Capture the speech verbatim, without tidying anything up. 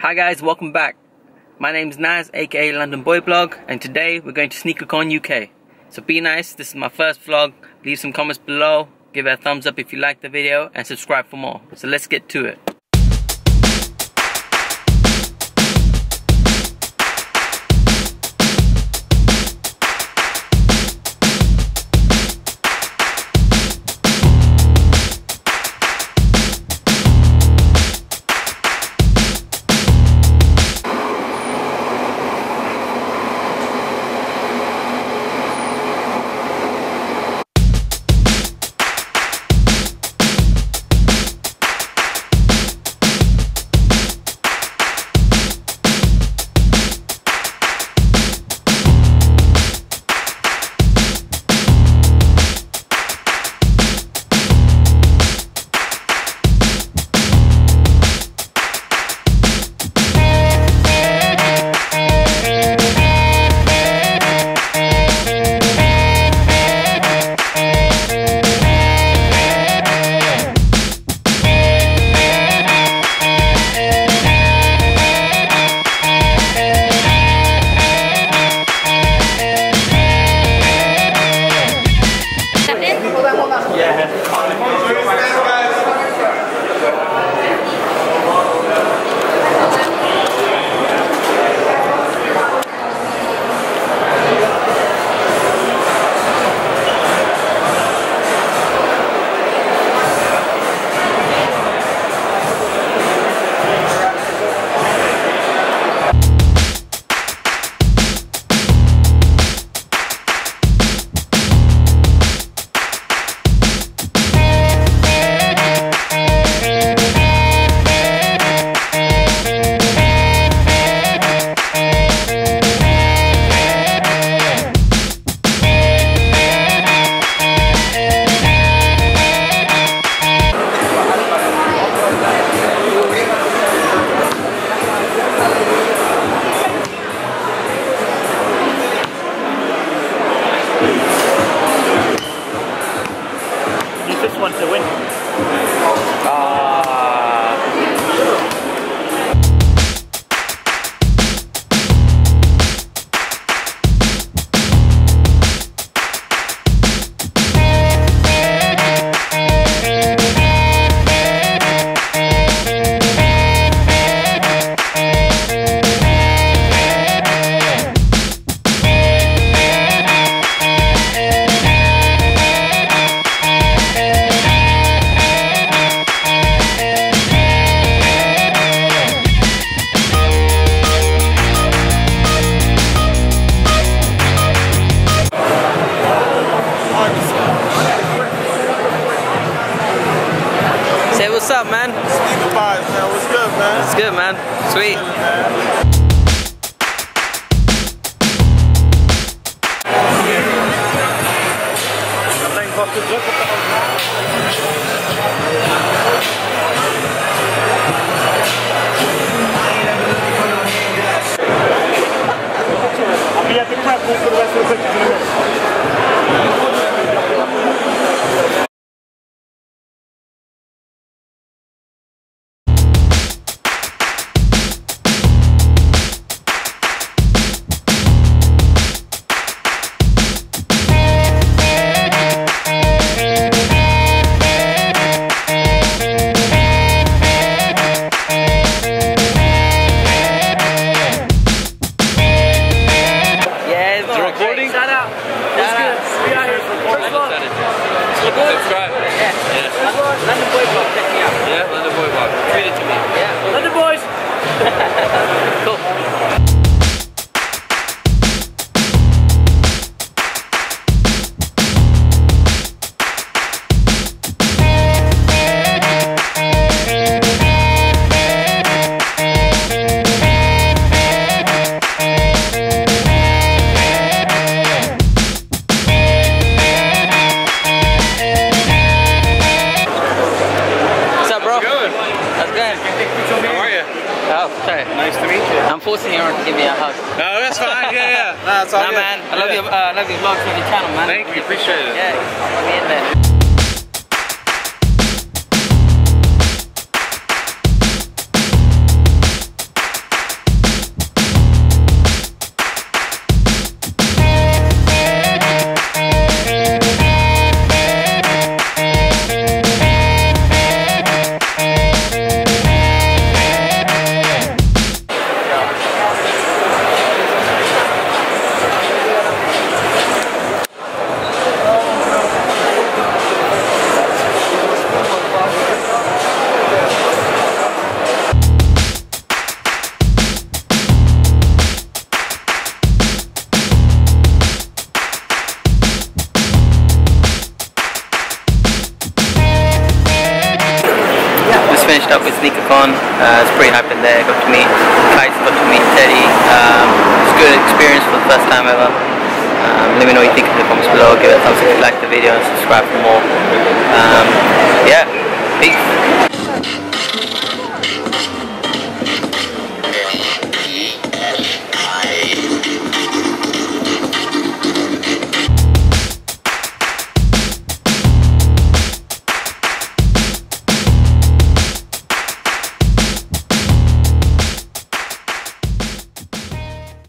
Hi guys, welcome back. My name's Naz, aka London Boy Blog, and today we're going to SneakerCon U K. So be nice, this is my first vlog. Leave some comments below, give it a thumbs up if you like the video, and subscribe for more. So let's get to it. What's up, man? Sneaker vibes, man. What's good, man? It's good, man. Sweet. Good, man. I'll be at the crap room for the rest of the pictures in a minute. really happened there. Got to meet Qias, got to meet Teddy. Um, it's a good experience for the first time ever. Um, let me know what you think in the comments below. Give it a thumbs up if you like the video and subscribe for more. Um, yeah, peace.